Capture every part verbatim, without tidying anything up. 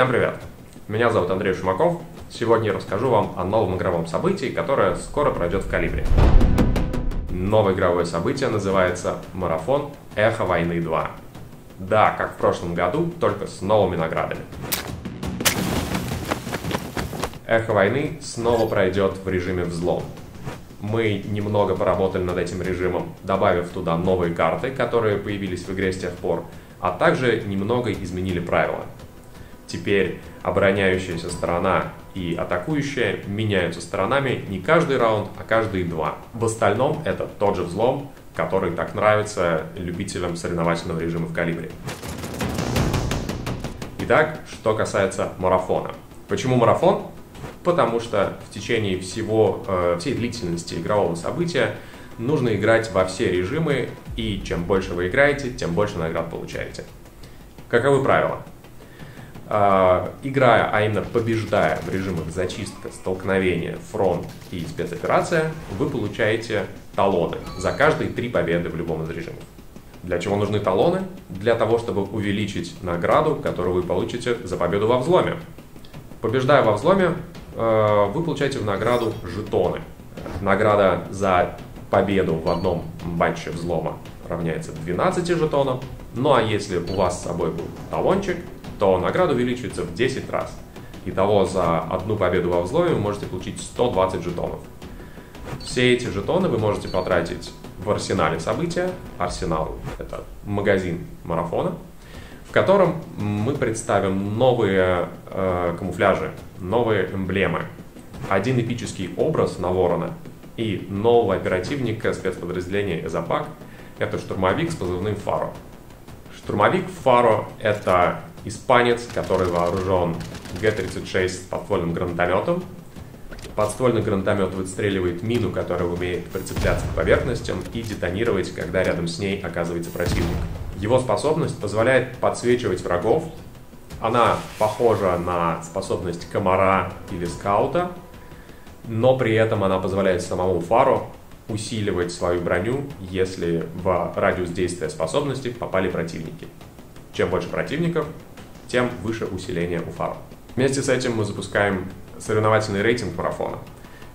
Всем привет! Меня зовут Андрей Шумаков. Сегодня я расскажу вам о новом игровом событии, которое скоро пройдет в Калибре. Новое игровое событие называется «Марафон Эхо Войны два». Да, как в прошлом году, только с новыми наградами. Эхо Войны снова пройдет в режиме «Взлом». Мы немного поработали над этим режимом, добавив туда новые карты, которые появились в игре с тех пор, а также немного изменили правила. Теперь обороняющаяся сторона и атакующая меняются сторонами не каждый раунд, а каждые два. В остальном это тот же взлом, который так нравится любителям соревновательного режима в Калибре. Итак, что касается марафона. Почему марафон? Потому что в течение всего, э, всей длительности игрового события нужно играть во все режимы, и чем больше вы играете, тем больше наград получаете. Каковы правила? Играя, а именно побеждая в режимах зачистка, столкновение, фронт и спецоперация, вы получаете талоны за каждые три победы в любом из режимов. Для чего нужны талоны? Для того, чтобы увеличить награду, которую вы получите за победу во взломе. Побеждая во взломе, вы получаете в награду жетоны. Награда за победу в одном матче взлома равняется двенадцати жетонам. Ну а если у вас с собой был талончик, то награда увеличивается в десять раз. Итого за одну победу во взломе вы можете получить сто двадцать жетонов. Все эти жетоны вы можете потратить в арсенале события. Арсенал — это магазин марафона, в котором мы представим новые э, камуфляжи, новые эмблемы, один эпический образ на ворона и нового оперативника спецподразделения «Запак». Это штурмовик с позывным «Фаро». Штурмовик «Фаро» — это испанец, который вооружен Гэ тридцать шесть с подствольным гранатометом. Подствольный гранатомет выстреливает мину, которая умеет прицепляться к поверхностям и детонировать, когда рядом с ней оказывается противник. Его способность позволяет подсвечивать врагов. Она похожа на способность комара или скаута, но при этом она позволяет самому Фаро усиливать свою броню, если в радиус действия способности попали противники. Чем больше противников, тем выше усиление у Фаро. Вместе с этим мы запускаем соревновательный рейтинг марафона.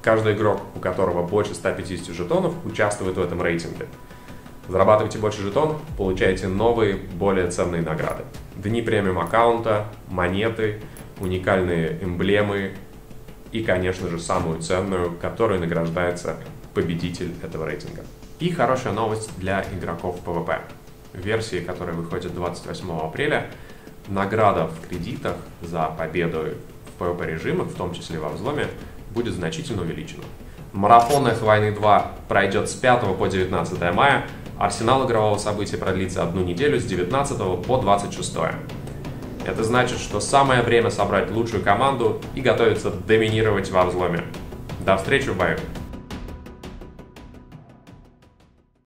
Каждый игрок, у которого больше ста пятидесяти жетонов, участвует в этом рейтинге. Зарабатывайте больше жетонов, получаете новые, более ценные награды. Дни премиум аккаунта, монеты, уникальные эмблемы и, конечно же, самую ценную, которой награждается победитель этого рейтинга. И хорошая новость для игроков пэ вэ пэ. В версии, которая выходит двадцать восьмого апреля, награда в кредитах за победу в пэ вэ пэ режимах, в том числе во взломе, будет значительно увеличена. Марафон Эхо Войны два пройдет с пятого по девятнадцатое мая. Арсенал игрового события продлится одну неделю, с девятнадцатого по двадцать шестое. Это значит, что самое время собрать лучшую команду и готовиться доминировать во взломе. До встречи в бою!